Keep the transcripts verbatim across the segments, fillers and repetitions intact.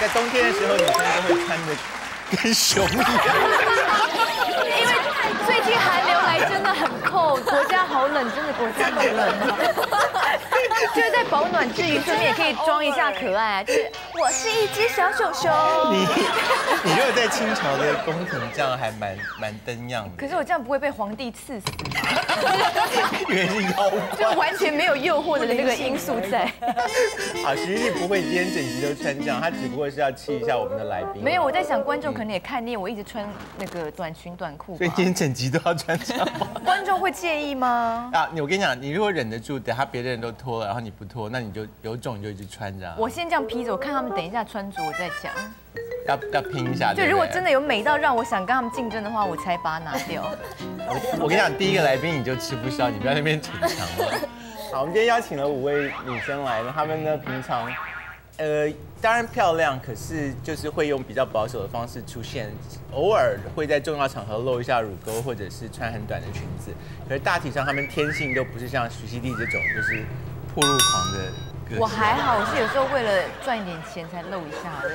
在冬天的时候，女生都会穿的跟熊一样。因为最近寒流来真的很扣，国家好冷，真的国家好冷啊！就是在保暖之余，顺便也可以装一下可爱，就是我是一只小熊熊。你你如果在清朝的宫廷，这样还蛮蛮登样的。可是我这样不会被皇帝赐死嗎？原是妖怪，就完全没有诱惑的那个因素在。好，徐熙娣不会今天整集都穿这样，她只不过是要气一下我们的来宾。没有，我在想观众可能也看腻我一直穿那个短裙短裤，所以今天整集都要穿这样。观众会介意吗？啊，我跟你讲，你如果忍得住，等他别的人都脱了，然后你不脱，那你就有种你就一直穿这样。我先这样披着，我看他们等一下穿着，我再讲。要要拼一下。就如果真的有美到让我想跟他们竞争的话，我才把它拿掉。我我跟你讲，第一个来宾你就吃不消，你不要在那边逞强。好，我们今天邀请了五位女生来呢，她们呢平常。呃，当然漂亮，可是就是会用比较保守的方式出现，偶尔会在重要场合露一下乳沟，或者是穿很短的裙子。可是大体上，她们天性都不是像徐熙娣这种就是暴露狂的。我还好，我是有时候为了赚一点钱才露一下的，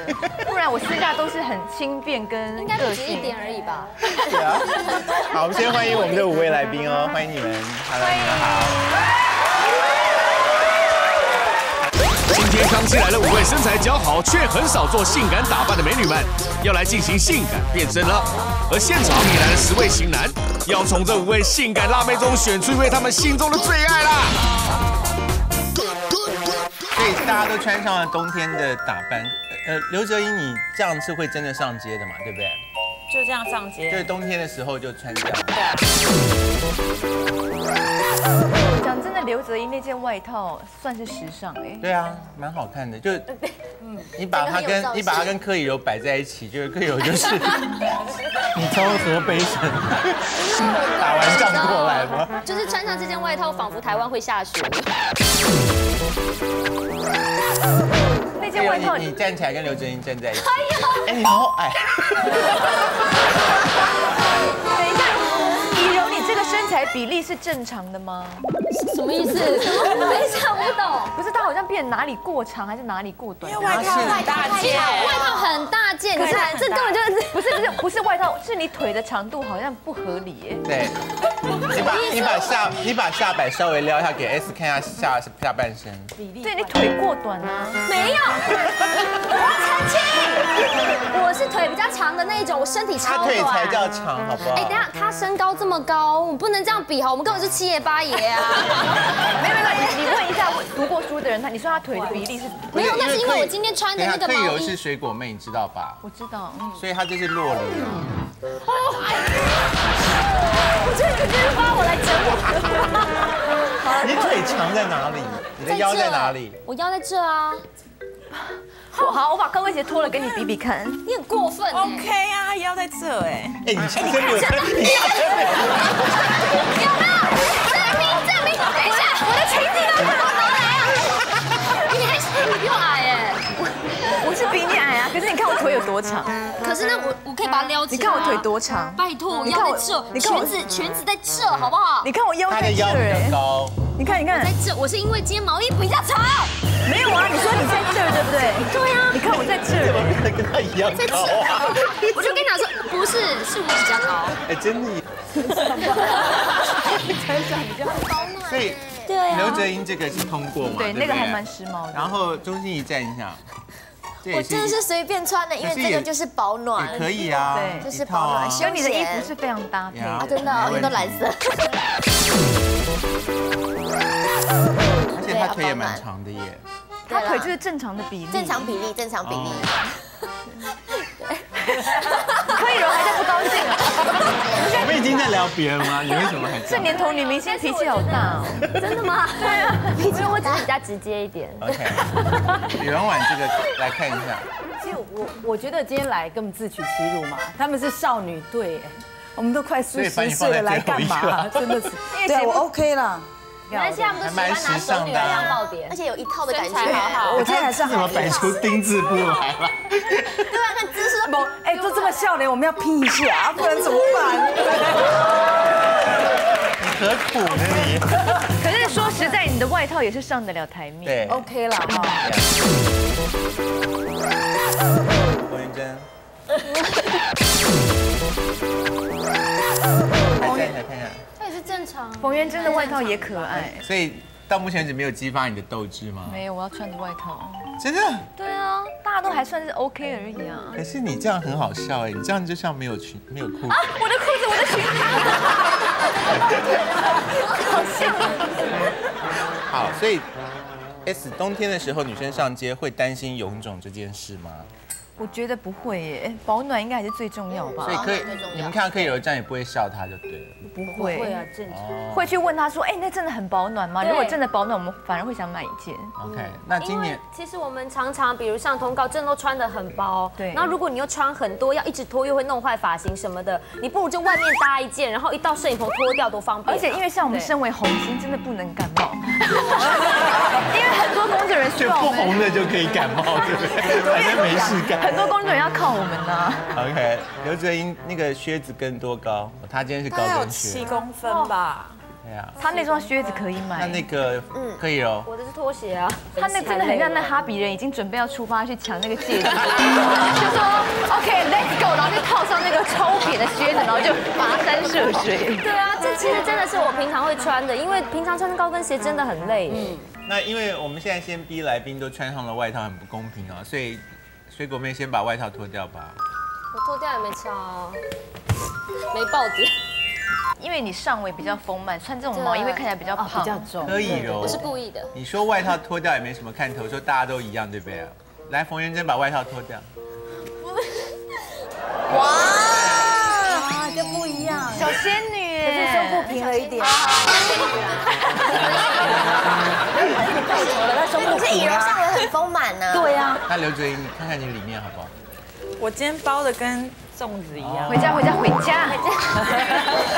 不然我私下都是很轻便跟应该只是一点而已吧。对啊。好，我们先欢迎我们的五位来宾哦，欢迎你们，Hello，你们好。今天康熙来了，五位身材姣好却很少做性感打扮的美女们，要来进行性感变身了。而现场也来了十位型男，要从这五位性感辣妹中选出一位他们心中的最爱啦。所以大家都穿上了冬天的打扮。呃，刘哲一，你这样是会真的上街的嘛？对不对？就这样上街。就是冬天的时候就穿这样。对啊。讲真的，刘哲一那件外套算是时尚哎。对啊，蛮好看的。就，嗯，你把它跟你把它跟柯以柔摆在一起，就是柯以柔就是你从河北省打完仗过来吗？就是穿上这件外套，仿佛台湾会下雪。那件外套，你站起来跟刘哲一站在一起。哎呀，哎，你好矮。身材比例是正常的吗？什么意思？等一下，我懂。不是，他好像变哪里过长还是哪里过短？因为外套很大件，外套很大件，可是这根本就是不是不是不是外套，是你腿的长度好像不合理耶。对，你把你把下你把下摆稍微撩一下，给 S 看一下下下半身。比例对你腿过短啊？没有，我要澄清，我是腿比较长的那一种，我身体超短。他腿才叫长，好不好？哎，等一下，他身高这么高。不能这样比哈，我们根本是七爷八爷啊！没有没有，你问一下读过书的人，他你说他腿的比例是？没有，但是因为我今天穿的那个毛衣。柯以柔是水果妹，你知道吧？我知道，所以她就是落梨。哦，我觉得你真是把我来整我。你腿长在哪里？你的腰在哪里？我腰在这啊。好，我把高跟鞋脱了给你比比看。你很过分。OK 啊，腰在这哎。哎，你下身没有？你下身没有？有没有？证明证明！等一下，我的裙子都哪来啊？你还是你比我矮哎。我是比你矮啊，可是你看我腿有多长。可是呢，我我可以把它撩起来。你看我腿多长？拜托，我腰在这，裙子裙子在这，好不好？你看我腰在这哎。高。你看你看。在这，我是因为今天毛衣比较长。没有啊，你说你在这儿对不对？对呀、啊，你看我在这儿，怎么变得跟他一样高啊？我就跟他说，不是，是我比较高。哎，真的，你才长比较高呢。所以，对啊，刘哲英这个是通过嘛？对，那个还蛮时髦的。然后钟欣怡站一下。我真的是随便穿的，因为这个就是保暖，可以啊，对，就是保暖。所以你的衣服是非常搭配啊，真的，我都蓝色。而且他腿也蛮长的耶，他腿就是正常的比例，正常比例，正常比例。柯以柔还在不高兴啊？我们已经在聊别人吗？你为什么还？这年头女明星脾气好大哦。真的吗？对啊，因为我只是比较直接一点。OK， 李婉婉这个来看一下。其实我我觉得今天来根本自取其辱嘛，他们是少女队。我们都快四十岁了，来干嘛？真的是，对我 OK 啦。 而且他们都喜欢拿手女来当爆点，而且有一套的感觉，好好。我今天还是怎么摆出丁字步来了？对啊，那姿势都猛，哎，都这么笑脸，我们要拼一下，不然怎么办？你何苦呢你？可是说实在，你的外套也是上得了台面，对 ，OK 啦哈。洪云珍，来看一下，看一下。 正常，冯渊真的外套也可爱，所以到目前为止没有激发你的斗志吗？没有，我要穿着外套。真的？对啊，大家都还算是 OK 而已啊。可是你这样很好笑哎，你这样就像没有裙没有裤子。啊，我的裤子，我的裙子，好笑。好，所以 S 冬天的时候女生上街会担心臃肿这件事吗？ 我觉得不会耶，保暖应该还是最重要吧。所以可以，你们看到 K 友这样也不会笑他就对了。不会，会啊，正常。会去问他说，哎，那真的很保暖吗？如果真的保暖，我们反而会想买一件。OK， 那今年其实我们常常，比如上通告，真的都穿得很薄。对。那如果你又穿很多，要一直脱又会弄坏发型什么的，你不如就外面搭一件，然后一到摄影棚脱掉多方便。而且因为像我们身为红星，真的不能感冒。因为很多工作人员就不红的就可以感冒，对不对？反正没事干。 很多工作人要靠我们呢。OK， 刘哲英那个靴子跟多高？他今天是高跟靴，七公分吧。对啊，他那双靴子可以买。那那个，嗯，可以哦。我的是拖鞋啊。他那真的很像那哈比人已经准备要出发去抢那个戒指，就说 OK，Let's go， 然后就套上那个超扁的靴子，然后就跋山涉水。对啊，这其实真的是我平常会穿的，因为平常穿高跟鞋真的很累。嗯，那因为我们现在先逼来宾都穿上了外套，很不公平啊，所以。 水果妹先把外套脱掉吧。我脱掉也没差哦，没爆点。因为你上围比较丰满，穿这种毛衣会看起来比较胖，比较重。可以哦，我是故意的。你说外套脱掉也没什么看头，说大家都一样，对不对？来，冯元珍把外套脱掉。哇，就不一样，小仙女，可是胸部平了一点。 你这羽绒上围很丰满呢。对呀。那刘哲英，你看看你里面好不好？我今天包的跟粽子一样。回家回家回家回家。而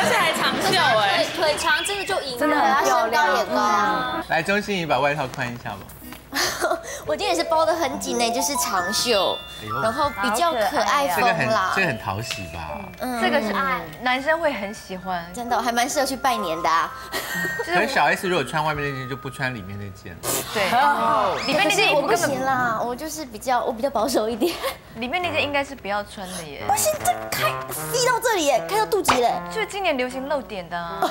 且还长袖哎，腿长真的就赢了，真的很漂亮。来，钟欣怡把外套宽一下嘛。我今天也是包的很紧呢，就是长袖，然后比较可爱风啦。这个很讨喜吧？嗯，这个是男生会很喜欢，真的还蛮适合去拜年的啊。 可是小 S 如果穿外面那件就不穿里面那件了。对，里面那件我不行啦，我就是比较我比较保守一点。里面那件应该是不要穿的耶。不是，这开飞到这里耶，开到肚脐了。就是今年流行露点的啊。我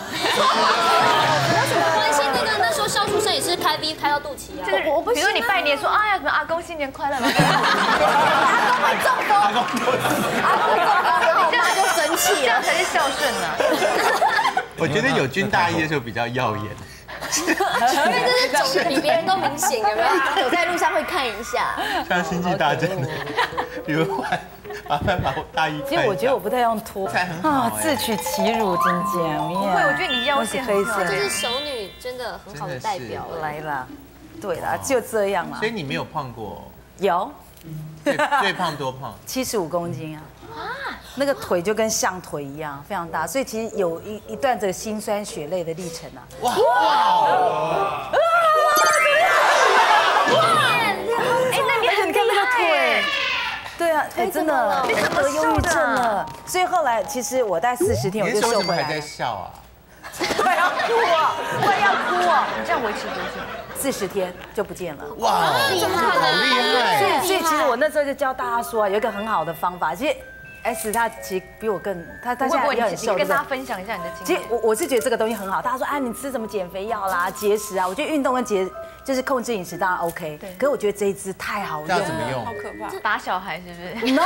怎么关心那个那时候少数摄影师开 V 开到肚脐啊？就是我不，比如你拜年说哎呀什么阿公新年快乐嘛。阿公中风，阿公中风，阿公中风，这样就生气了，这样才是孝顺啊。 我觉得有军大衣的时候比较耀眼，因为这是肿比别人都明显，有没有？走在路上会看一下，像星际大战的，比如换麻烦把大衣。其实我觉得我不太用脱，啊，自取其辱，真贱！不会，我觉得你腰线很好，这是熟女真的很好的代表来啦。对啦，就这样啦。所以你没有胖过？有，最胖多胖？七十五公斤啊。 那个腿就跟象腿一样，非常大，所以其实有一一段这辛酸血泪的历程啊！哇哇！哎，那你很厉害，对啊，哎，真的，你怎么瘦的？所以后来其实我大概四十天我就瘦回来了。你为什么还在笑啊？我要哭啊！我要哭啊！你这样维持多久？四十天就不见了。哇，好厉害！所以所以其实我那时候就教大家说啊，有一个很好的方法，其实。 S 他其实比我更，他他现在也很瘦。你跟大家分享一下你的经历。其实我我是觉得这个东西很好。大家说啊，你吃什么减肥药啦、节食啊？我觉得运动跟节就是控制饮食当然 OK。对。可是我觉得这一支太好用了。怎么用？好可怕！打小孩是不是 ？No，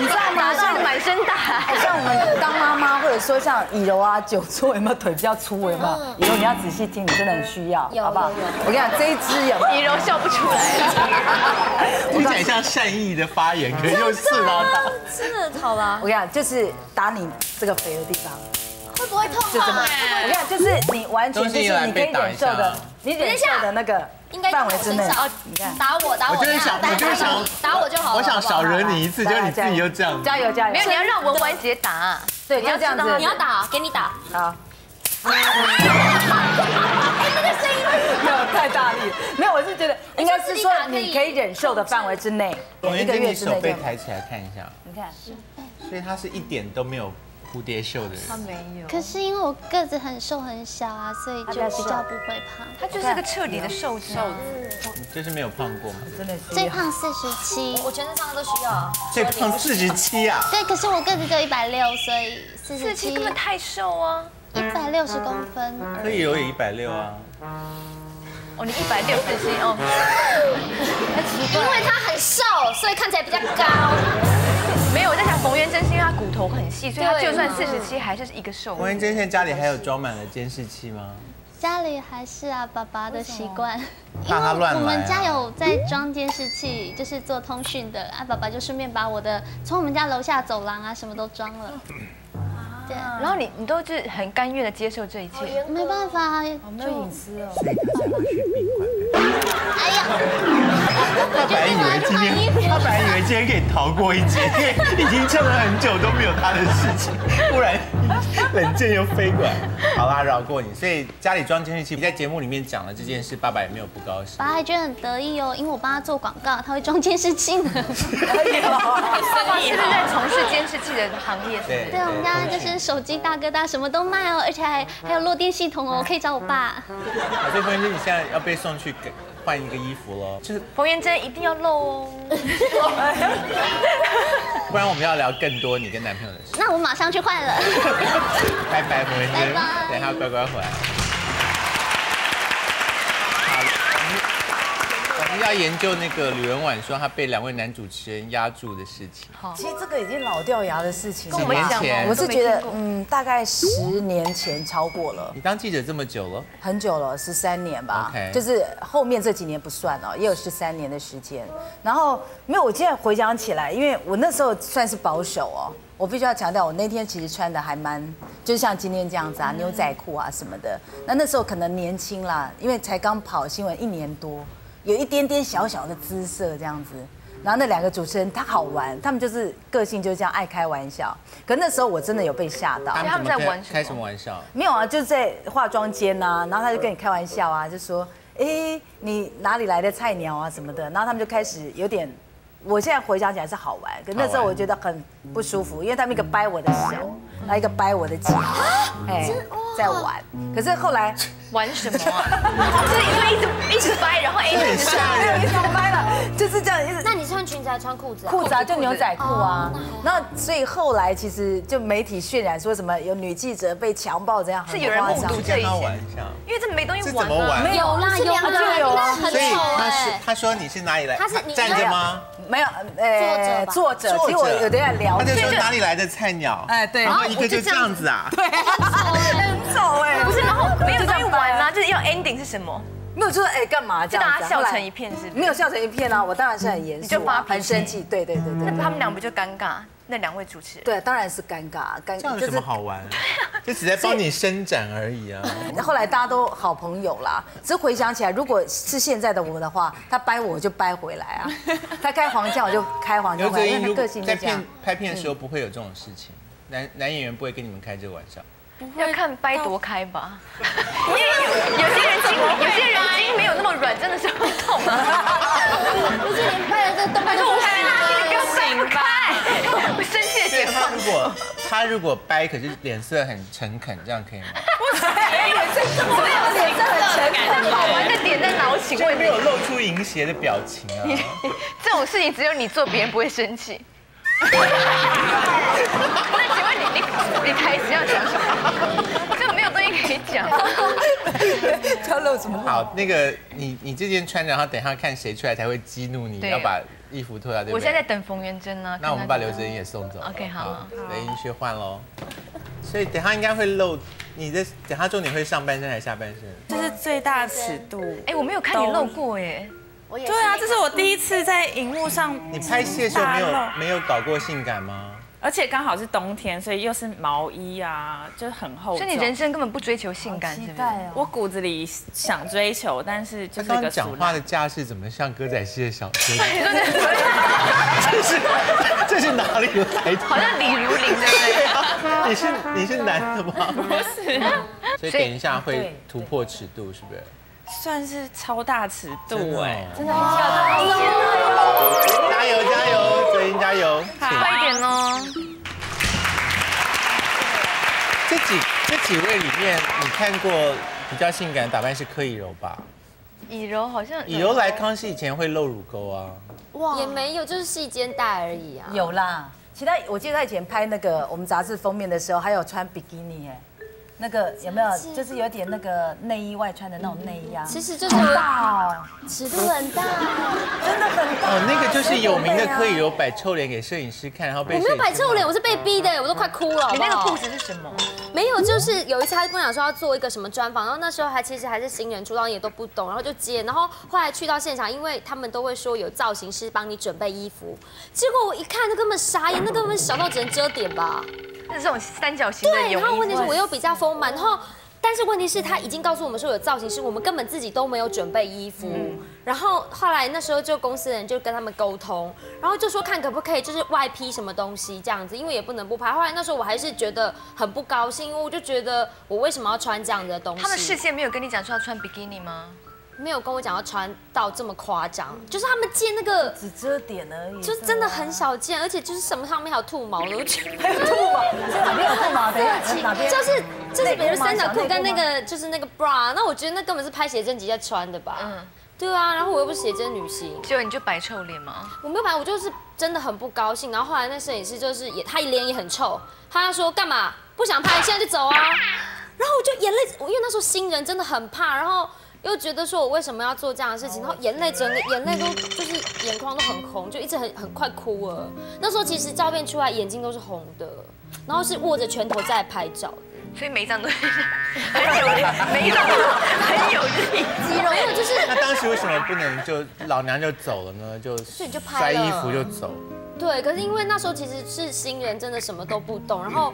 你知道吗？像满身大汗。像我们当妈妈，或者说像以柔啊、久坐有没有腿比较粗有没有？以柔你要仔细听，你真的很需要，好不好？我跟你讲，这一支有以柔笑不出来。听起来像善意的发言，可以用刺刀打。 是好吧？我跟你讲，就是打你这个肥的地方，会不会痛啊？我跟你讲，就是你完全就是你可以忍受的，你忍受的那个范围之内。你看，打我，打我，我就是想，我就是想打我就好了。我想少惹你一次，就你自己又这样。加油加油！没有，你要让文文姐打。对，你要这样子，你要打，给你打。好。那个声音没有太大力，没有，我是觉得应该是说你可以忍受的范围之内。一个月之内。手背抬起来看一下。你看。所以他是一点都没有蝴蝶袖的人。他没有。可是因为我个子很瘦很小啊，所以就比较不会胖。他就是个彻底的瘦子。你就是没有胖过吗？真的。最胖四十七。我全身上下都需要。最胖四十七啊？对，可是我个子只有一百六，所以四十七根本太瘦啊。 一百六十公分，可以有也一百六啊。哦，你一百六分心哦。因为他很瘦，所以看起来比较高。没有，我在想冯元珍是因为他骨头很细，所以他就算四十七还是一个瘦。冯元珍现在家里还有装满了监视器吗？家里还是啊，爸爸的习惯。因为我们家有在装监视器，就是做通讯的啊。爸爸就顺便把我的从我们家楼下走廊啊什么都装了。 然后你你都是很甘愿的接受这一切，没办法，没有隐私哦。所以他才会去宾馆。哎呀，他本来以为今天，他本来以为今天可以逃过一劫，已经撑了很久都没有他的事情，忽然冷箭又飞过来。好啦，饶过你。所以家里装监视器，你在节目里面讲了这件事，爸爸也没有不高兴。爸爸还觉得很得意哦，因为我帮他做广告，他会装监视器呢。爸爸是在从事监视器的行业，对对，我们家就是。 手机大哥大什么都卖哦，而且还还有落地系统哦，可以找我爸。所以冯元珍，你现在要被送去给换一个衣服喽。就是冯元珍一定要露哦，不然我们要聊更多你跟男朋友的事。那我马上去换了。拜拜，冯元珍，等他乖乖回来。好，我们要研究那个吕文婉说她被两位男主持人压住的事情。好，其实这个已经老掉牙的事情。几年前，我是觉得，嗯，大概十年前超过了。你当记者这么久了？很久了，十三年吧。就是后面这几年不算哦，也有十三年的时间。然后没有，我现在回想起来，因为我那时候算是保守哦。 我必须要强调，我那天其实穿的还蛮，就是像今天这样子啊，牛仔裤啊什么的。那那时候可能年轻啦，因为才刚跑新闻一年多，有一点点小小的姿色这样子。然后那两个主持人他好玩，他们就是个性就是这样爱开玩笑。可那时候我真的有被吓到。他们在玩开什么玩笑？没有啊，就在化妆间呐，然后他就跟你开玩笑啊，就说，哎，你哪里来的菜鸟啊什么的。然后他们就开始有点。 我现在回想起来是好玩，可那时候我觉得很不舒服，因为他们一个掰我的手，然后一个掰我的脚，哎，在玩。可是后来玩什么啊？就是因为一直一直掰，然后哎，一直掰，一直掰了，就是这样一直。那你穿裙子还穿裤子？裤子啊，就牛仔裤啊。那所以后来其实就媒体渲染说什么有女记者被强暴这样，是有人目睹这一些，因为这没东西玩啊。有啦有啦有啦，很丑哎。他说你是哪里来？他是站着吗？ 没有，呃，作者，作者，其实我有点聊，他就说哪里来的菜鸟，哎，对，然后一个就这样子啊，对，很丑哎，不是，然后没有在玩吗？就是要 ending 是什么？没有，就是哎，干嘛这样？就大家笑成一片是？没有笑成一片啊，我当然是很严肃，就发很生气，对对对对。那他们俩不就尴尬？那两位主持人？对，当然是尴尬，尴尬有什么好玩？就只在帮你伸展而已啊。后来大家都好朋友啦，只是回想起来，如果是现在的我的话，他掰我我就掰回来啊，他开黄腔我就开黄腔。因为他个性在片拍片的时候不会有这种事情，男男演员不会跟你们开这个玩笑。要看掰多开吧，因为有些人筋，有些人筋没有那么软，真的是会痛啊。不是你掰了这个动作，就我拍他，你不要掰不开，我生气的解放。如果 他如果掰，可是脸色很诚恳，这样可以吗？我操！脸色怎么没有脸色很诚恳？好玩的点在哪？我请问，没有露出淫邪的表情啊！这种事情只有你做，别人不会生气。那请问你你你开始要讲什么？这个没有东西可以讲。他露什么？好，那个你你这件穿，然后等一下看谁出来才会激怒你，要把。 衣服脱掉，对不对？我现在在等冯元珍呢。那我们把刘哲英也送走。OK， 好，等英去换喽。所以等下应该会露你的，等下重点会上半身还是下半身？这是最大尺度。哎，我没有看你露过哎。我也。对啊，这是我第一次在荧幕上。你拍戏的时候没有没有搞过性感吗？而且刚好是冬天，所以又是毛衣啊，就是很厚。所以你人生根本不追求性感，是不是？我骨子里想追求，但是就是个。他讲话的架势怎么像歌仔戏的小说？这是这是哪里来的？好像李如林对不对？你是你是男的吗？不是，所以等一下会突破尺度，是不是？算是超大尺度哎，真的，加油加油，泽英加油，快一点哦！这几这几位里面，你看过比较性感打扮是柯以柔吧？ 以柔好像以柔来康熙以前会露乳沟啊，哇，也没有，就是细肩带而已啊。有啦，其他我记得他以前拍那个我们杂志封面的时候，还有穿比基尼哎，那个有没有？就是有点那个内衣外穿的那种内衣啊。其实就是很大，尺度很大，真的很大。哦，那个就是有名的柯以柔摆臭脸给摄影师看，然后被我没有摆臭脸，我是被逼的，我都快哭了。你那个裤子是什么？ 没有，就是有一次他跟我讲说要做一个什么专访，然后那时候还其实还是新人出道，也都不懂，然后就接，然后后来去到现场，因为他们都会说有造型师帮你准备衣服，结果我一看，那根本傻眼，那根本小到只能遮点吧，那种三角形的泳衣。对，然后问题是我又比较丰满，然后。 但是问题是，他已经告诉我们说有造型师，我们根本自己都没有准备衣服。然后后来那时候就公司的人就跟他们沟通，然后就说看可不可以就是外批什么东西这样子，因为也不能不拍。后来那时候我还是觉得很不高兴，因为我就觉得我为什么要穿这样的东西？他们事先没有跟你讲说要穿比基尼吗？没有跟我讲要穿到这么夸张，就是他们借那个只遮点而已，就是真的很少见，而且就是什么上面还有兔毛，我觉得还有兔毛，哪边有兔毛？哪边？就是。 就是比如三角裤跟那个就是那个 bra， 那我觉得那根本是拍写真集在穿的吧？嗯，对啊，然后我又不是写真女星，结果你就摆臭脸吗？我没有摆，我就是真的很不高兴。然后后来那摄影师就是也，他脸也很臭，他说干嘛不想拍，现在就走啊。然后我就眼泪，我因为那时候新人真的很怕，然后又觉得说我为什么要做这样的事情，然后眼泪整个眼泪都就是眼眶都很红，就一直很很快哭了。那时候其实照片出来眼睛都是红的，然后是握着拳头在拍照。 所以每一张都很有力，每一张都很有力，肌肉。没有就是。那当时为什么不能就老娘就走了呢？就所以就拍了，塞衣服就走。对，可是因为那时候其实是新人，真的什么都不懂，然后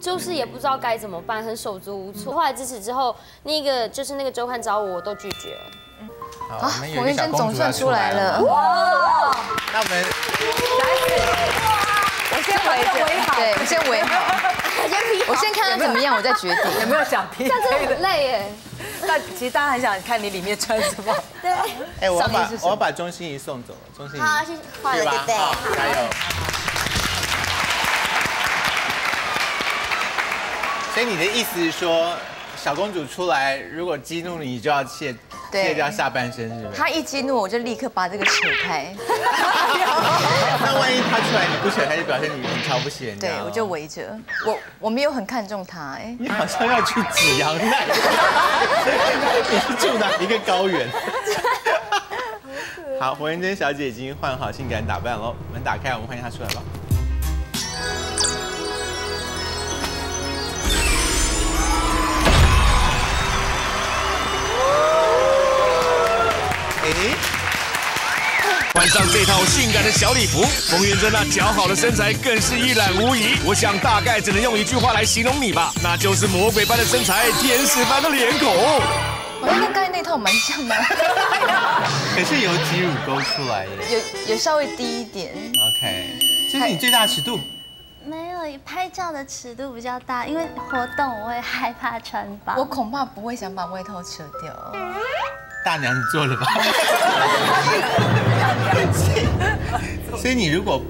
就是也不知道该怎么办，很手足无措。后来自此之后，那个就是那个周刊找我，我都拒绝了。好，我们跟总算出来了。哇！那我们我先围好，对，我先围好。 我先看他怎么样，我再决定有没有想听。但真的很累耶。但其实大家很想看你里面穿什么。对。哎，我要把我要把钟欣怡送走了，钟欣怡。好，谢谢。好，对对。加油。所以你的意思是说，小公主出来，如果激怒你，就要卸卸掉下半身，是吗？她一激怒我就立刻把这个扯开。那万一她出来你不扯开，就表现你很瞧不起人家。对，我就围着。我我没有很看重她，哎。你好像要去指阳奈。你是住哪一个高原？好，胡元珍小姐已经换好性感打扮喽，门打开，我们欢迎她出来吧。 换上这套性感的小礼服，冯元珍那姣好的身材更是一览无遗。我想大概只能用一句话来形容你吧，那就是魔鬼般的身材，天使般的脸孔。我跟刚才那套蛮像的，可是有挤乳沟出来耶，有有稍微低一点。OK， 这是你最大尺度。 没有，拍照的尺度比较大，因为活动我会害怕穿帮。我恐怕不会想把外套扯掉。大娘，你做了吧？所以你如果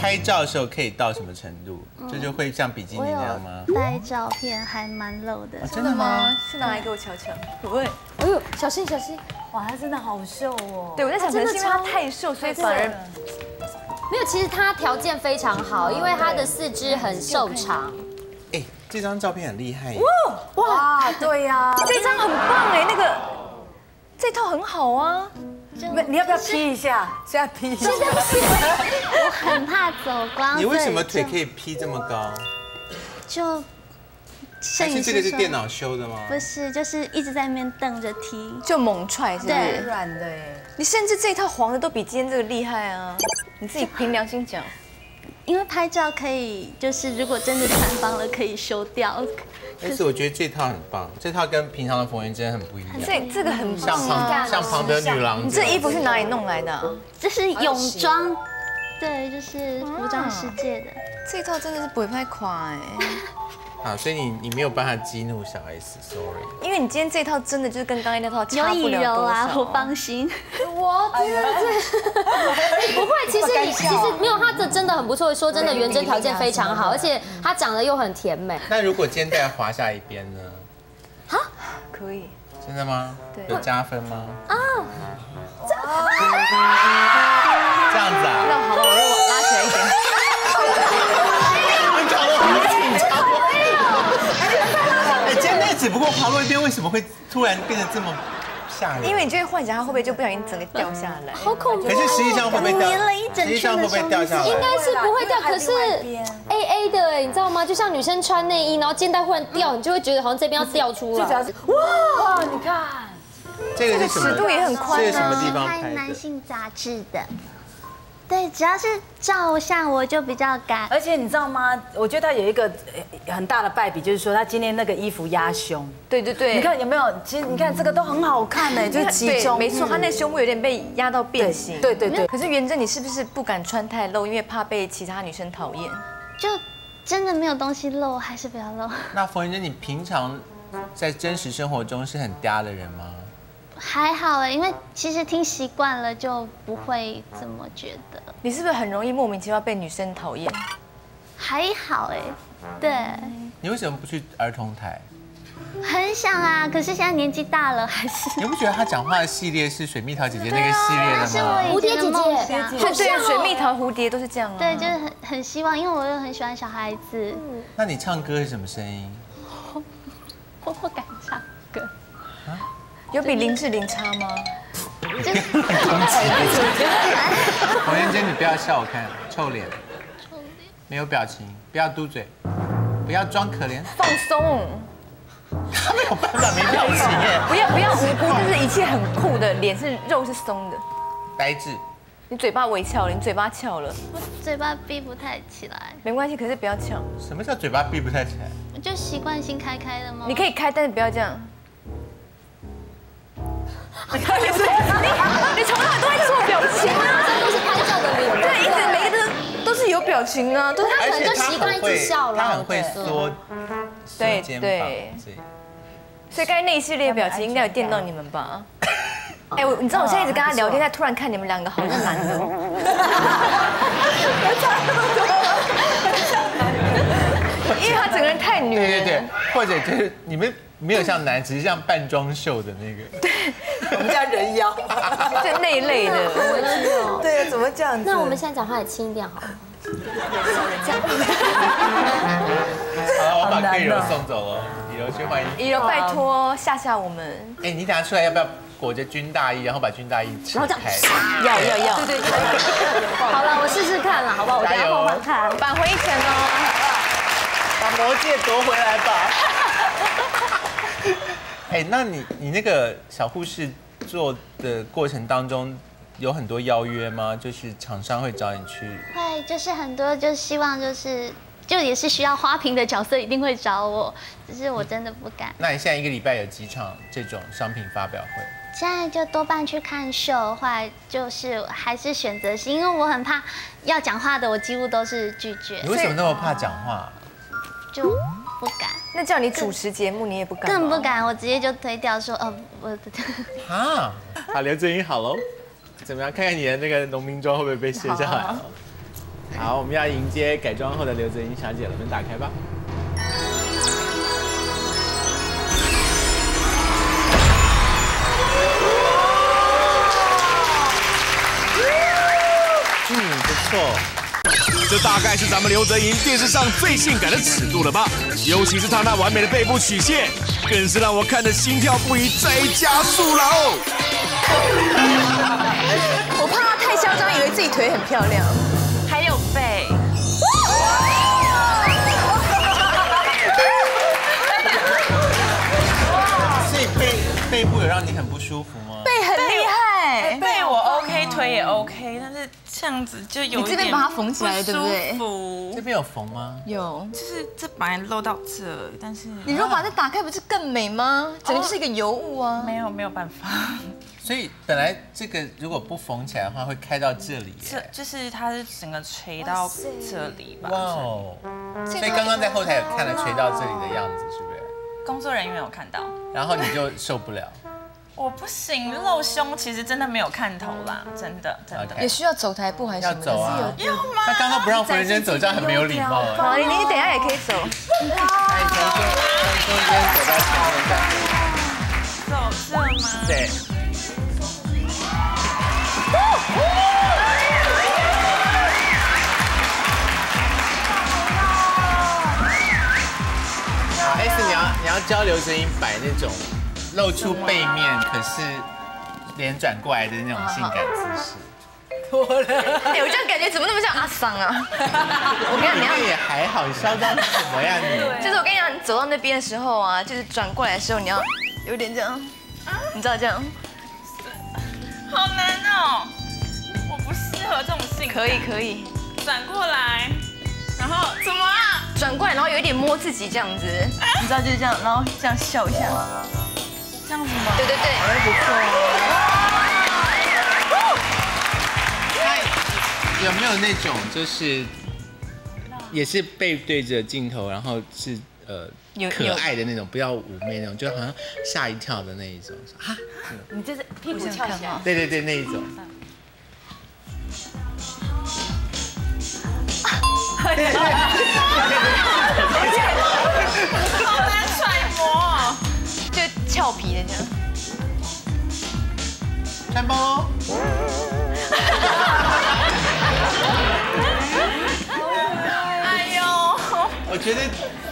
拍照的时候可以到什么程度？这、嗯、就会像比基尼那样吗？拍照片还蛮露的、啊。真的吗？去拿来给我瞧瞧。喂，哎呦，小心小心！哇，他真的好瘦哦。对，我在想，可能是因为他太瘦，所以反而。 没有，其实他条件非常好，因为他的四肢很瘦长。哎，这张照片很厉害耶！哇，对呀，这张很棒哎，那个这套很好啊。你要不要 P 一下？现在 P 一下。我很怕走光。你为什么腿可以 P 这么高？就摄影师这个是电脑修的吗？不是，就是一直在那边瞪着 T， 就猛踹，是不是？软的哎。你甚至这套黄的都比今天这个厉害啊！ 你自己凭良心讲，因为拍照可以，就是如果真的穿帮了，可以修掉。但是我觉得这套很棒，这套跟平常的冯元珍很不一样。这这个很像庞像庞德女郎。你这衣服是哪里弄来的？这是泳装，对，就是服装世界的。这一套真的是不会太垮哎。好，所以你你没有办法激怒小 S，sorry。因为你今天这一套真的就是跟刚才那套差不了多少。我放心。我真的是不会，其实你其实没有，他的真的很不错。说真的，原真条件非常好，而且他长得又很甜美。那如果肩带滑下一边呢？啊，可以。真的吗？对。有加分吗？啊，这样子啊？那好，我让我拉起来一点。 不过滑落一边为什么会突然变得这么吓人？因为你就会幻想它会不会就不小心整个掉下来，好恐怖！可是实际上会不会掉？实际上会不会掉下来？应该是不会掉，可是 A A 的哎，你知道吗？就像女生穿内衣，然后肩带忽然掉，你就会觉得好像这边要掉出来。哇，你看，这个是尺度也很宽啊。这是什么地方拍的？男性杂志的。 对，只要是照相，我就比较敢。而且你知道吗？我觉得他有一个很大的败笔，就是说他今天那个衣服压胸。对对对，你看有没有？其实你看这个都很好看呢，就是集中。没错，他那胸部有点被压到变形。对对对。可是原真，你是不是不敢穿太露，因为怕被其他女生讨厌？就真的没有东西露，还是不要露。那冯原真，你平常在真实生活中是很嗲的人吗？ 还好哎，因为其实听习惯了就不会这么觉得。你是不是很容易莫名其妙被女生讨厌？还好哎，对。你为什么不去儿童台？很想啊，可是现在年纪大了还是。你不觉得他讲话的系列是水蜜桃姐姐那个系列的吗？蝴蝶姐姐，对对，水蜜桃蝴蝶都是这样啊。对，就是很很希望，因为我又很喜欢小孩子。那你唱歌是什么声音？我不敢唱歌。 有比林志玲差吗？就是攻击。冯原真，你不要笑我看，臭脸，臭脸，没有表情，不要嘟嘴，不要装可怜，放松。他没有办法没表情耶。不要不要无辜，就是一切很酷的脸是肉是松的。呆滞。你嘴巴微翘了，你嘴巴翘了。我嘴巴闭不太起来。没关系，可是不要翘。什么叫嘴巴闭不太起来？我就习惯性开开的吗？你可以开，但是不要这样。 你看，你你从来都在做表情啊，这都是拍照的脸，对，一直每一个都是有表情啊，都是他可能就习惯一直笑了，他很会缩，对对，所以刚才那一系列表情应该有电到你们吧？哎，我你知道我现在一直跟他聊天，但突然看你们两个好像男的，因为他整个人太女人，对对对，或者就是你们。 没有像男，只是像扮装秀的那个，对，我们叫人妖，就那一类的。对啊，怎么这样子？那我们现在讲话也轻一点好了。好，我把桂柔送走了，以柔去换衣服。以柔，拜托吓吓我们。哎，你等下出来要不要裹着军大衣，然后把军大衣扯开？要要要！对对对。好了，我试试看了，好不好？我等下换换看，扳回一城哦。把魔戒夺回来吧。 哎，那你你那个小护士做的过程当中，有很多邀约吗？就是厂商会找你去？会，就是很多，就希望就是就也是需要花瓶的角色一定会找我，只是我真的不敢。那你现在一个礼拜有几场这种商品发表会？现在就多半去看秀，后来就是还是选择性，因为我很怕要讲话的，我几乎都是拒绝。你为什么那么怕讲话？就。 不敢，那叫你主持节目，你也不敢，更不敢，我直接就推掉说，哦，我啊，好，刘志英好喽，怎么样？看看你的那个农民装会不会被卸下来？ 好, 好, 好，我们要迎接改装后的刘志英小姐了，门打开吧。嗯，不错。 这大概是咱们刘德莹电视上最性感的尺度了吧？尤其是她那完美的背部曲线，更是让我看得心跳不已，再加速了哦！我怕她太嚣张，以为自己腿很漂亮，还有背。所以背背部有让你很不舒服吗？背很厉害，背我 OK， 腿也 OK， 但是。 这样子就有一点不舒服。这边有缝吗？有，就是这本来露到这，但是你如果把它打开，不是更美吗？整个就是一个尤物啊。没有，没有办法。所以本来这个如果不缝起来的话，会开到这里。这就是它是整个垂到这里吧？哇哦！所以刚刚在后台有看了垂到这里的样子，是不是？工作人员有看到。然后你就受不了。我不行，露胸其实真的没有看头啦，真的真的。也需要走台步还是什么？要走啊！要吗？他刚刚不让人真走，这样很没有礼貌啊。好，你等一下也可以走。哎，从中从中间走到前面这样。 走这吗？对。好 ，S 你要你要教刘哲英摆那种露出背面，可是脸转过来的那种性感姿势。我了。哎，我这样感觉怎么那么像阿桑啊？我跟你讲，也还好，嚣张什么呀你？就是我跟你讲，你走到那边的时候啊，就是转过来的时候你要。 有点这样，你知道这样，好难哦！我不适合这种性格。可以可以，转过来，然后怎么啊？转过来，然后有一点摸自己这样子，你知道就是这样，然后这样笑一下，这样子吗？对对对，哎不错。那有没有那种就是也是背对着镜头，然后是呃？ 可爱的那种，不要妩媚那种，就好像吓一跳的那一种。啊，你这是屁股翘起来？对对对，那一种。对对对，好难揣摩，就俏皮的这样。穿帮。哎呦，我觉得。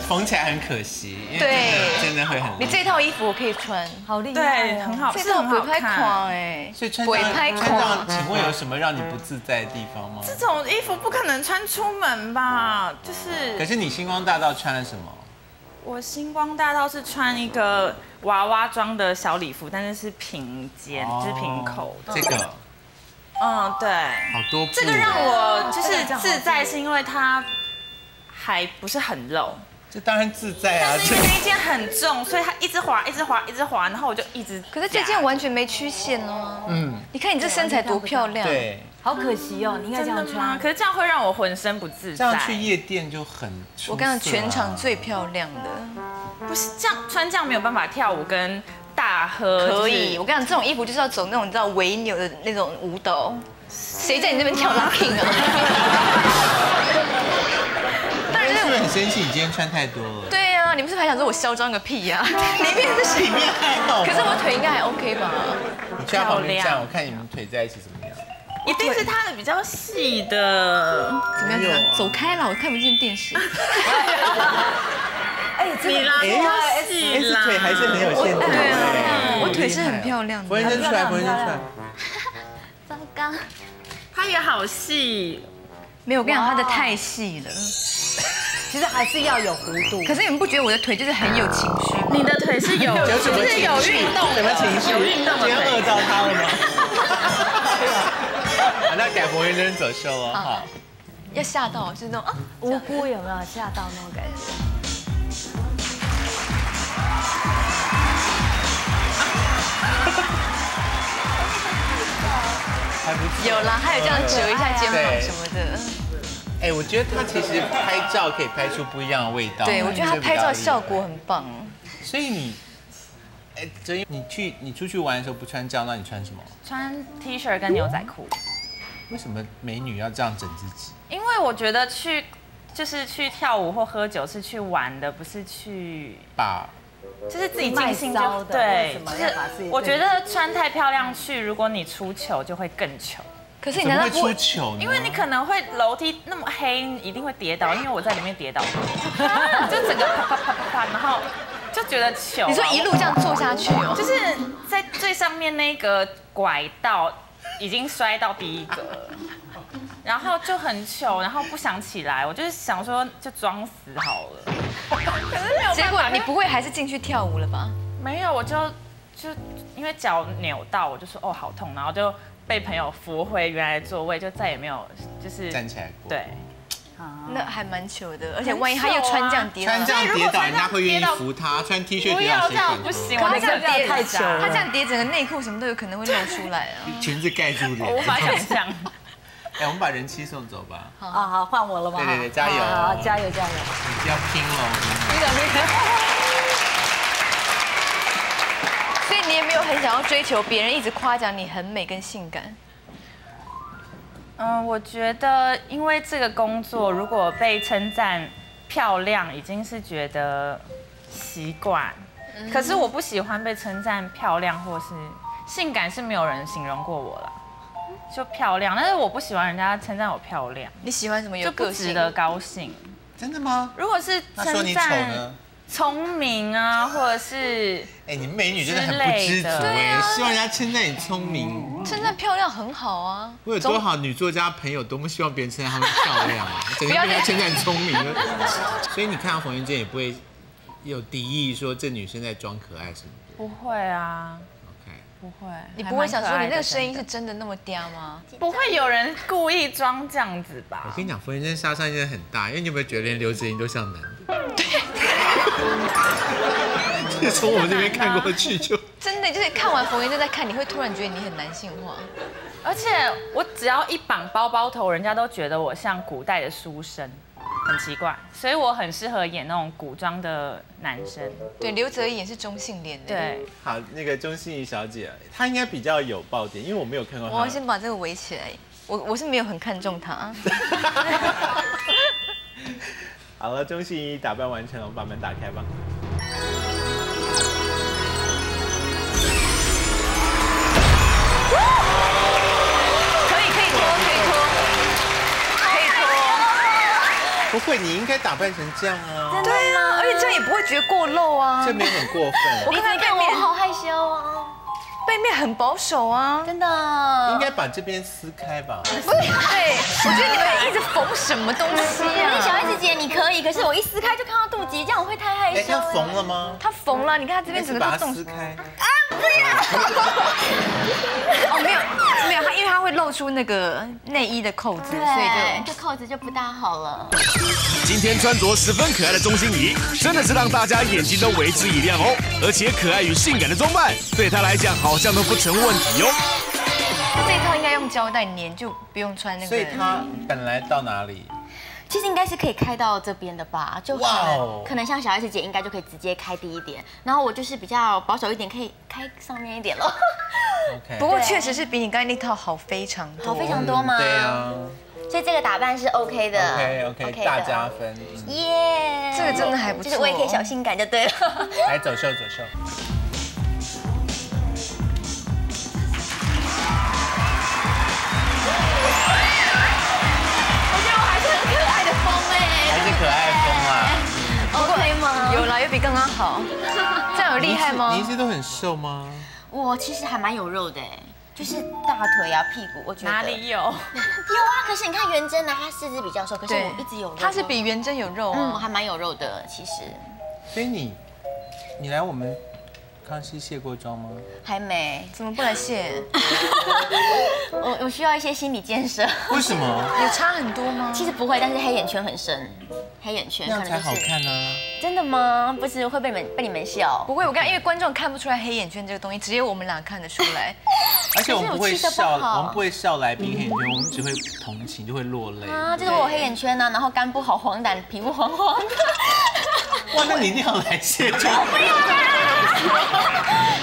缝起来很可惜，因为真的会很。你这套衣服我可以穿，好厉害，对，很好，这套鬼拍狂哎，所以穿鬼拍狂，请问有什么让你不自在的地方吗？这种衣服不可能穿出门吧？就是。可是你星光大道穿了什么？我星光大道是穿一个娃娃装的小礼服，但是是平肩，就是平口的。这个。嗯，对。好多。这个让我就是自在，是因为它还不是很露。 这当然自在啊！但是因为那一件很重，所以它一直滑，一直滑，一直滑，然后我就一直。可是这件完全没曲线哦。嗯。你看你这身材多漂亮。对。好可惜哦，你应该这样穿。可是这样会让我浑身不自在。这样去夜店就很。我刚刚全场最漂亮的。不是这样穿这样没有办法跳舞跟大喝。可以，我跟你讲，这种衣服就是要走那种你知道微扭的那种舞蹈。谁在你那边跳 locking 啊？ 是很生气，你今天穿太多了。对呀、啊，你们是还想说我嚣张个屁呀、啊？里面是里面还好，可是我腿应该还 OK 吧？你去他旁边站，我看你们腿在一起怎么样？一定是他的比较细的。怎么样？走开了，我看不见电视。哎，你啦，哎，是腿还是很有限制。我腿是很漂亮的。浑身出来，浑身出来。糟糕，他也好细。没有，我跟你讲，他的太细了。 其实还是要有弧度，可是你们不觉得我的腿就是很有情绪？你的腿是有，就是有运动，什么情绪？有运动的腿。你要饿到他了吗？好，那改博云真走秀哦，好。要吓到，就是那种啊无辜有没有吓到那种感觉？还不错。有啦，还有这样折一下肩膀什么的。 哎，我觉得他其实拍照可以拍出不一样的味道。对，我觉得他拍照效果很棒。所以你，哎，哲英，你去你出去玩的时候不穿胶，那你穿什么？穿 T 恤跟牛仔裤。为什么美女要这样整自己？因为我觉得去就是去跳舞或喝酒是去玩的，不是去把。 就是自己尽兴就对，就是我觉得穿太漂亮去，如果你出糗就会更糗。 可是你难道不会出糗？因为你可能会楼梯那么黑，你一定会跌倒。因为我在里面跌倒，就整个啪啪啪啪啪，然后就觉得糗。你说一路这样坐下去哦，就是在最上面那个拐道已经摔到第一个了，然后就很糗，然后不想起来。我就是想说就装死好了。可是没有。结果你不会还是进去跳舞了吧？没有，我就就因为脚扭到，我就说哦好痛，然后就。 被朋友扶回原来的座位，就再也没有就是站起来过。对，那还蛮糗的。而且万一他又穿这样跌倒，穿这样跌倒，人家会愿意扶他。穿 T 恤跌倒，不要不行，我这样跌太糗了。他这样跌，整个内裤什么都有可能会露出来啊。裙子盖住脸，我无法想象。哎，我们把人妻送走吧。好，好，换我了吗？对对对，加油，加油，加油！你要拼了，拼了，拼了。 所以你也没有很想要追求别人一直夸奖你很美跟性感。嗯，我觉得因为这个工作，如果被称赞漂亮，已经是觉得习惯。可是我不喜欢被称赞漂亮或是性感，是没有人形容过我了。就漂亮，但是我不喜欢人家称赞我漂亮。你喜欢什么？有个性？就不值得高兴。真的吗？如果是称赞。 聪明啊，或者是哎，你们美女真的很不知足哎，希望人家称赞你聪明，称赞漂亮很好啊。我有多少女作家朋友，多么希望别人称赞她们漂亮啊，整天被人家称赞你聪明。所以你看到黄芸珍也不会有敌意，说这女生在装可爱什么的。不会啊。 不会，你不会想说你那个声音是真的那么嗲吗？不会有人故意装这样子吧？我跟你讲，黄芸珍杀伤力真的很大，因为你有没有觉得连刘子莹都像男的？对，从我们这边看过去就真的就是看完黄芸珍再看，你会突然觉得你很男性化。而且我只要一绑包包头，人家都觉得我像古代的书生。 很奇怪，所以我很适合演那种古装的男生。对，刘泽怡也是中性恋的。对，好，那个钟欣怡小姐，她应该比较有爆点，因为我没有看过她。我要先把这个围起来，我我是没有很看重她。好了，钟欣怡打扮完成了，我们把门打开吧。 不会，你应该打扮成这样啊！对啊，而且这样也不会觉得过露啊，这没有很过分。我看背面好害羞啊，背面很保守啊，真的。应该把这边撕开吧。不是，对，我觉得你们一直缝什么东西啊？小 S 姐你可以，可是我一撕开就看到肚脐，这样我会太害羞。她缝了吗？她缝了，你看她这边整个都洞。撕开。啊，不要！哦，没有没有，她因为她会露出那个内衣的扣子，所以就这扣子就不大好了。 今天穿着十分可爱的钟欣怡，真的是让大家眼睛都为之一亮哦！而且可爱与性感的装扮，对她来讲好像都不成问题哦。这一套应该用胶带粘，就不用穿那个。所以她本来到哪里？其实应该是可以开到这边的吧，就可能可能像小 S 姐应该就可以直接开低一点，然后我就是比较保守一点，可以开上面一点了。不过确实是比你刚才那套好非常多，好非常多吗？对啊。 所以这个打扮是 OK 的 ，OK OK， 大加分，耶！这个真的还不错，就是我也可以小性感就对了。来走秀走秀。我觉得我还是很可爱的风哎，还是可爱风啊。OK 吗？有啦，有比刚刚好。这样有厉害吗？你一直都很瘦吗？我其实还蛮有肉的哎。 就是大腿啊，屁股，我觉得哪里有有啊？可是你看元珍呢，她四肢比较瘦，可是我一直有肉。她是比元珍有肉啊，我还蛮有肉的其实。所以你，你来我们康熙卸过妆吗？还没，怎么不来卸？我我需要一些心理建设。为什么？有差很多吗？其实不会，但是黑眼圈很深，黑眼圈可能就是。那才好看呢。真的吗？不是会被你们被你们笑？不会，我刚因为观众看不出来黑眼圈这个东西，只有我们俩看得出来。 而且我们不会笑，我们不会笑来宾黑眼圈，我们只会同情，就会落泪啊！就是我黑眼圈啊，然后肝不好，黄疸，皮肤黄黄的。哇，那你一定要来卸妆。不要啦！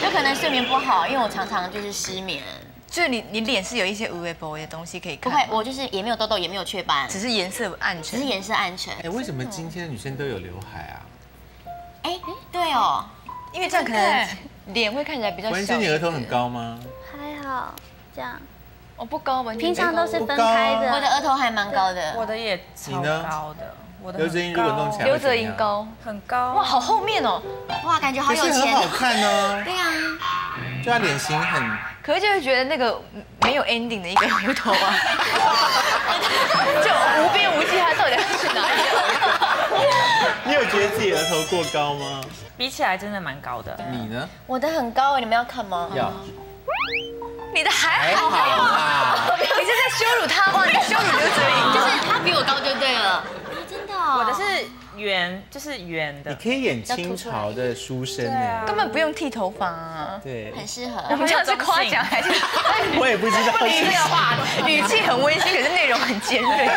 有可能睡眠不好，因为我常常就是失眠。就是你，你脸是有一些无微不微的东西可以看。不会，我就是也没有痘痘，也没有雀斑，只是颜色暗沉。只是颜色暗沉。哎，为什么今天的女生都有刘海啊？哎，对哦，因为这样可能脸会看起来比较小。关心你额头很高吗？ 还好，这样，我不高吧？平常都是分开的。我的额头还蛮高的，我的也超高的。我的刘泽英如果弄起来，刘泽英高，很高。哇，好后面哦，哇，感觉好有钱。很好看哦。对啊，就他脸型很，可是就会觉得那个没有 ending 的一个额头啊，就无边无际，他到底去哪里？你有觉得自己额头过高吗？比起来真的蛮高的。你呢？我的很高哎，你们要看吗？要。 你的还好吧？不要！你是在羞辱他吗？你羞辱刘哲颖，就是他比我高就对了。真的，我的是圆，就是圆的。你可以演清朝的书生哎，根本不用剃头发啊。对，很适合。我们这样是夸奖还是？我也不知道。你这个话语气很温馨，可是内容很尖锐。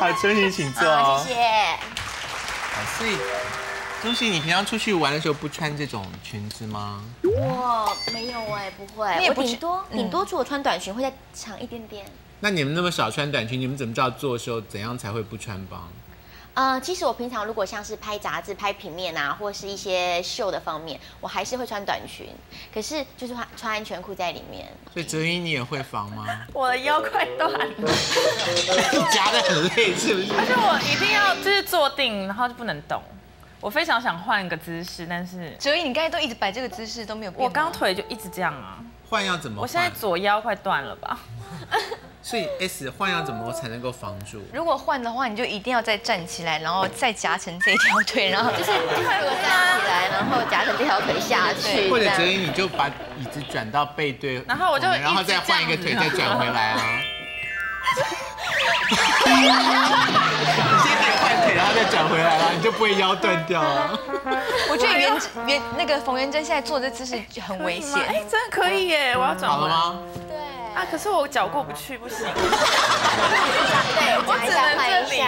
好，春熙请坐。谢谢。好，所以。 钟欣，你平常出去玩的时候不穿这种裙子吗？我没有哎，不会。你也不顶多顶多除了穿短裙会再长一点点。那你们那么少穿短裙，你们怎么知道做的时候怎样才会不穿帮？呃，其实我平常如果像是拍杂志、拍平面啊，或是一些秀的方面，我还是会穿短裙，可是就是穿安全裤在里面。所以哲颖，你也会防吗？我的腰快断了，夹得很累是不是？而且我一定要就是坐定，然后就不能动。 我非常想换个姿势，但是哲颖，你刚才都一直摆这个姿势都没有变。我刚腿就一直这样啊。换要怎么？我现在左腰快断了吧。所以 S 换要怎么才能够防住？如果换的话，你就一定要再站起来，然后再夹成这条腿，然后就是就是站起来，然后夹成这条腿下去。或者哲颖，你就把椅子转到背对，然后我就然后再换一个腿再转回来啊。然后再转回来了，你就不会腰断掉了。我觉得袁袁那个冯元珍现在做这姿势很危险。哎，真的可以耶！我要转回来。好了吗？对。啊，可是我脚过不去，不行。对，我只能这里。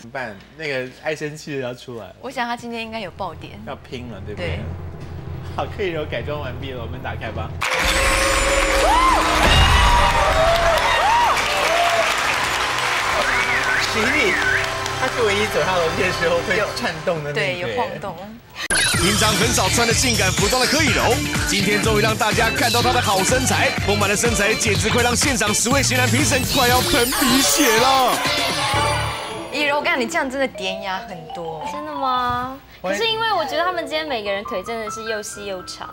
怎么办？那个爱生气的要出来了。我想他今天应该有爆点。要拼了，对不对？对。好，克里柔改装完毕了，我们打开吧。 他是唯一走上楼梯的时候会颤动的，对，有晃动。平常很少穿的性感服装的柯以柔，今天终于让大家看到她的好身材，丰满的身材简直快让现场十位型男评审快要喷鼻血了。以柔，我跟你这样真的典雅很多。真的吗？可是因为我觉得他们今天每个人腿真的是又细又长。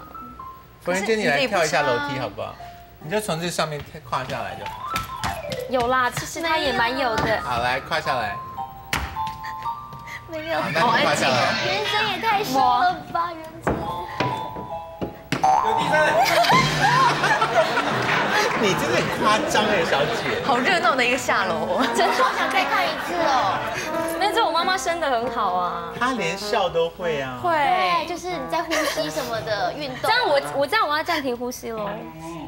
冯元珍，你来跳一下楼梯好不好？你就从这上面跨下来就好。有啦，其实他也蛮有的。好，来跨下来。 没有，好安静啊！元珍也太瘦了吧，元珍。有第三人，你真的很夸张哎，小姐。好热闹的一个下楼，真的好想再看一次哦。那这我妈妈生的很好啊，她连笑都会啊。会，对，就是你在呼吸什么的运动。这样我我这样我要暂停呼吸喽。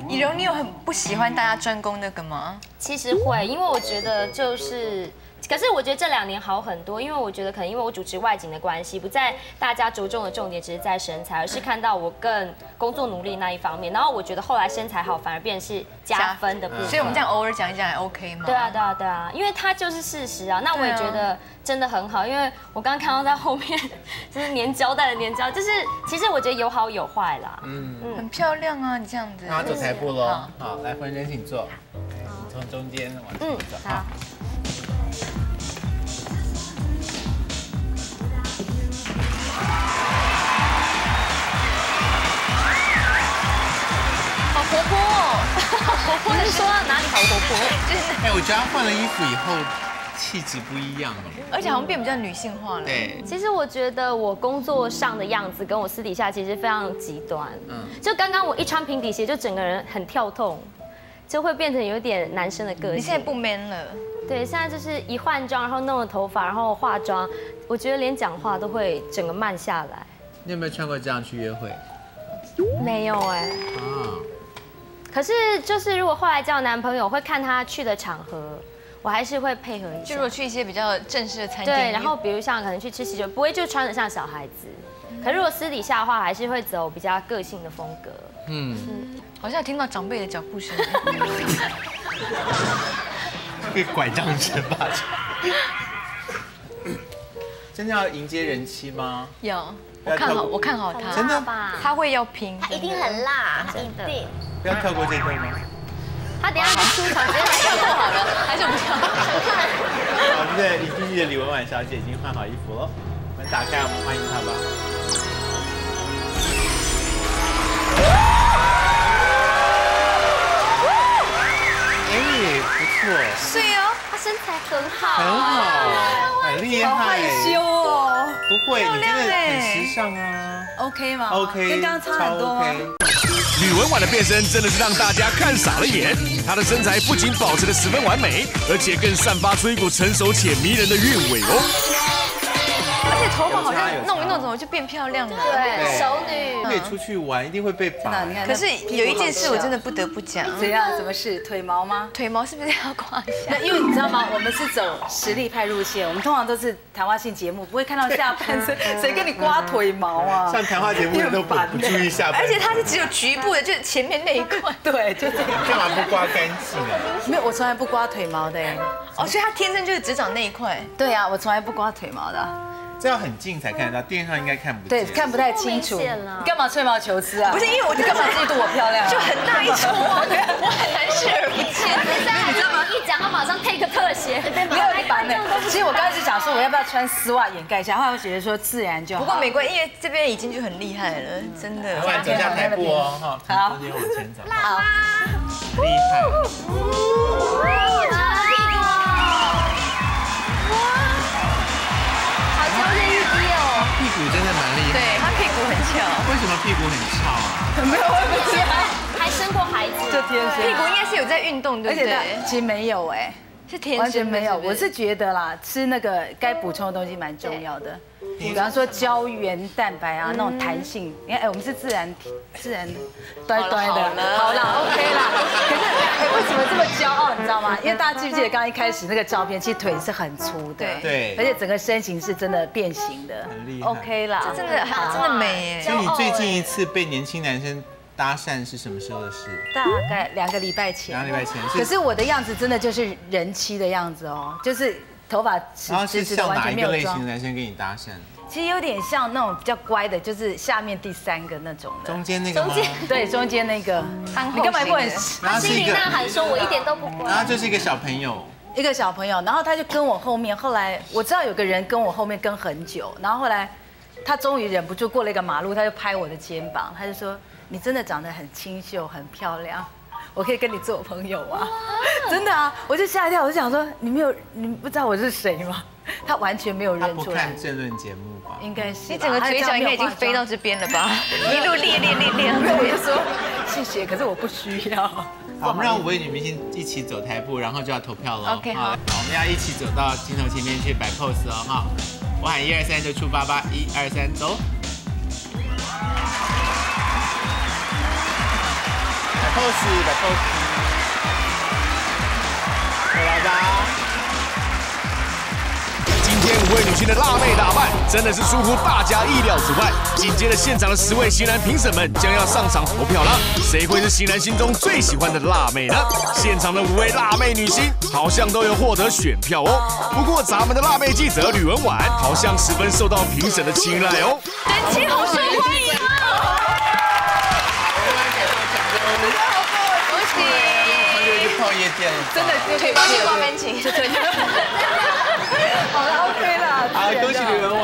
以柔，你有很不喜欢大家专攻那个吗？其实会，因为我觉得就是。 可是我觉得这两年好很多，因为我觉得可能因为我主持外景的关系，不在大家着重的重点只是在身材，而是看到我更工作努力那一方面。然后我觉得后来身材好反而变是加分的部分。所以我们这样偶尔讲一讲也 OK 吗？对啊对啊对啊，因为它就是事实啊。那我也觉得真的很好，因为我刚刚看到在后面就是粘胶带的粘胶，就是其实我觉得有好有坏啦。嗯嗯，很漂亮啊，你这样子。那走台步喽。好，来，冯真请坐，从中间往前走。好。 活泼哦，活泼！你说到哪里好活泼？哎，我觉得换了衣服以后气质不一样了，而且好像变比较女性化了。对，其实我觉得我工作上的样子跟我私底下其实非常极端。嗯，就刚刚我一穿平底鞋，就整个人很跳动，就会变成有点男生的个性。你现在不 man 了？对，现在就是一换装，然后弄了头发，然后化妆，我觉得连讲话都会整个慢下来。你有没有穿过这样去约会？没有哎。啊。 可是，就是如果后来交男朋友，我会看他去的场合，我还是会配合一下。就如果去一些比较正式的餐厅，对，然后比如像可能去吃喜酒，不会就穿得像小孩子。可是如果私底下的话，还是会走比较个性的风格。嗯，好像听到长辈的脚步声，被拐杖声吧？真的要迎接人妻吗？有，我看好，我看好他，真的吧？他会要拼，他一定很辣，真的。 不要跳过这一段吗？他等一下出场直接来跳过好了，还是不跳？我们的影剧系的李婉婉小姐已经换好衣服了，我们打开，我们欢迎她吧。哎，不错。是哦，她身材很好，很好，很厉害。好害羞哦。不会，你真的很时尚啊。OK 吗 ？OK， 跟刚刚差很多。吕文婉的变身真的是让大家看傻了眼，她的身材不仅保持得十分完美，而且更散发出一股成熟且迷人的韵味哦。 而且头发好像弄一弄怎么就变漂亮了？对，熟女可以出去玩，一定会被绑。你看，可是有一件事我真的不得不讲。怎样？什么事？腿毛吗？腿毛是不是要刮一下？那因为你知道吗？我们是走实力派路线，我们通常都是谈话性节目，不会看到下半身，谁跟你刮腿毛啊？像谈话节目都不注意下半身。而且它是只有局部的，就是前面那一块。对，就是干嘛不刮干净？没有，我从来不刮腿毛的。哦，所以它天生就是只长那一块。对啊，我从来不刮腿毛的。 这要很近才看得到，电视上应该看不见。对，看不太清楚。你干嘛吹毛求疵啊？不是，因为我就干嘛嫉妒我漂亮？就很大一撮，我很难视而不见。你知道吗？一讲他马上 take 特写，没有一般的。其实我刚开始想说我要不要穿丝袜掩盖一下，后来我觉得说自然就好。不过美国因为这边已经就很厉害了，真的。我们走下台步哦，哈，直接往前走。好，厉害。 为什么屁股很翘啊？没有，我不知道，还生过孩子，这天生屁股应该是有在运动，对不对？其实没有哎，是天生完全没有。我是觉得啦，吃那个该补充的东西蛮重要的，比方说胶原蛋白啊，那种弹性。你看，哎，我们是自然自然端端的，好啦 ，OK 啦。可是哎，为什么这么骄傲？你知道吗？因为大家记不记得刚一开始那个照片，其实腿是很粗的，对，而且整个身形是真的变形的，很厉害 ，OK 啦，真的真的美耶。 你最近一次被年轻男生搭讪是什么时候的事？大概两个礼拜前。两个礼拜前。可是我的样子真的就是人妻的样子哦，就是头发直直的，完全没有妆。然后是像哪一个类型的男生跟你搭讪？其实有点像那种比较乖的，就是下面第三个那种的。中间那个。中间。对，中间那个。你干嘛不很？他心里呐喊说：“我一点都不乖。”然后就是一个小朋友。 一个小朋友，然后他就跟我后面，后来我知道有个人跟我后面跟很久，然后后来他终于忍不住过了一个马路，他就拍我的肩膀，他就说：“你真的长得很清秀，很漂亮，我可以跟你做朋友啊！”真的啊，我就吓一跳，我就想说：“你没有，你不知道我是谁吗？”他完全没有认出来。他不看政论节目吧？应该是。你整个嘴角应该已经飞到这边了吧？一路裂裂裂裂。我就说谢谢，可是我不需要。 好，我们让五位女明星一起走台步，然后就要投票了。OK， 好，我们要一起走到镜头前面去摆 pose 哦，哈！我喊一二三就出八八，一二三走。摆 pose， 摆 pose。走来吧。今天五位女星的辣妹打扮真的是出乎大家意料之外。紧接着，现场的十位型男评审们将要上场投票了。 谁会是型男心中最喜欢的辣妹呢？现场的五位辣妹女星好像都有获得选票哦。不过咱们的辣妹记者吕文婉好像十分受到评审的青睐哦。人气好受欢迎哦！恭喜！去泡夜店，真的就可以去逛门景。好了 ，OK 了。好，恭喜吕文婉。